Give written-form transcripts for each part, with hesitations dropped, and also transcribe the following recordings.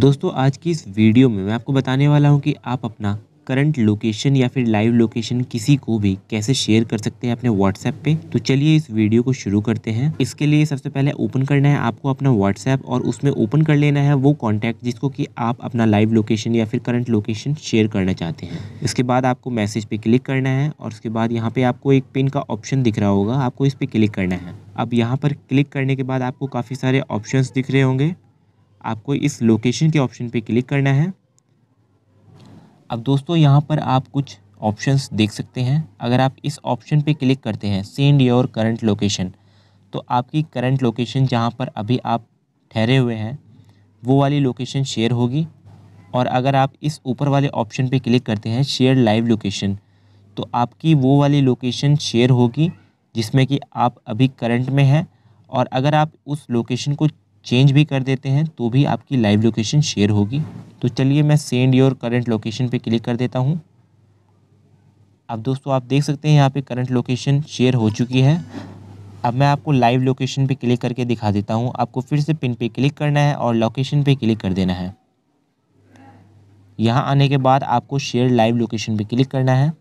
दोस्तों आज की इस वीडियो में मैं आपको बताने वाला हूं कि आप अपना करंट लोकेशन या फिर लाइव लोकेशन किसी को भी कैसे शेयर कर सकते हैं अपने WhatsApp पे। तो चलिए इस वीडियो को शुरू करते हैं। इसके लिए सबसे पहले ओपन करना है आपको अपना WhatsApp और उसमें ओपन कर लेना है वो कॉन्टैक्ट जिसको कि आप अपना लाइव लोकेशन या फिर करंट लोकेशन शेयर करना चाहते हैं। इसके बाद आपको मैसेज पे क्लिक करना है और उसके बाद यहाँ पे आपको एक पिन का ऑप्शन दिख रहा होगा, आपको इस पर क्लिक करना है। अब यहाँ पर क्लिक करने के बाद आपको काफ़ी सारे ऑप्शन दिख रहे होंगे, आपको इस लोकेशन के ऑप्शन पर क्लिक करना है। अब दोस्तों यहाँ पर आप कुछ ऑप्शंस देख सकते हैं। अगर आप इस ऑप्शन पे क्लिक करते हैं सेंड योर करंट लोकेशन, तो आपकी करंट लोकेशन जहाँ पर अभी आप ठहरे हुए हैं वो वाली लोकेशन शेयर होगी। और अगर आप इस ऊपर वाले ऑप्शन पे क्लिक करते हैं शेयर लाइव लोकेशन, तो आपकी वो वाली लोकेशन शेयर होगी जिसमें कि आप अभी करंट में हैं। और अगर आप उस लोकेशन को चेंज भी कर देते हैं तो भी आपकी लाइव लोकेशन शेयर होगी। तो चलिए मैं सेंड योर करंट लोकेशन पे क्लिक कर देता हूँ। अब दोस्तों आप देख सकते हैं यहाँ पे करंट लोकेशन शेयर हो चुकी है। अब मैं आपको लाइव लोकेशन पे क्लिक करके दिखा देता हूँ। आपको फिर से पिन पे क्लिक करना है और लोकेशन पे क्लिक कर देना है। यहाँ आने के बाद आपको शेयर लाइव लोकेशन पे क्लिक करना है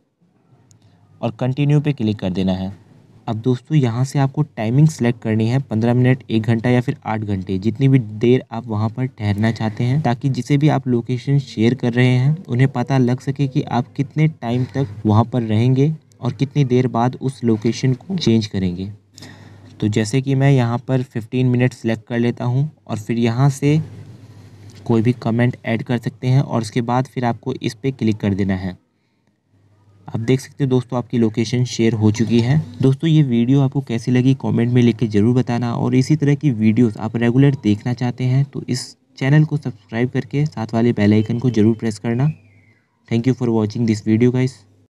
और कंटिन्यू पे क्लिक कर देना है। अब दोस्तों यहाँ से आपको टाइमिंग सेलेक्ट करनी है, 15 मिनट, 1 घंटा या फिर 8 घंटे, जितनी भी देर आप वहाँ पर ठहरना चाहते हैं, ताकि जिसे भी आप लोकेशन शेयर कर रहे हैं उन्हें पता लग सके कि आप कितने टाइम तक वहाँ पर रहेंगे और कितनी देर बाद उस लोकेशन को चेंज करेंगे। तो जैसे कि मैं यहाँ पर 15 मिनट सेलेक्ट कर लेता हूँ और फिर यहाँ से कोई भी कमेंट ऐड कर सकते हैं और उसके बाद फिर आपको इस पर क्लिक कर देना है। आप देख सकते हैं दोस्तों आपकी लोकेशन शेयर हो चुकी है। दोस्तों ये वीडियो आपको कैसी लगी कमेंट में लिख के ज़रूर बताना, और इसी तरह की वीडियोस आप रेगुलर देखना चाहते हैं तो इस चैनल को सब्सक्राइब करके साथ वाले बेल आइकन को ज़रूर प्रेस करना। Thank you for watching this video guys.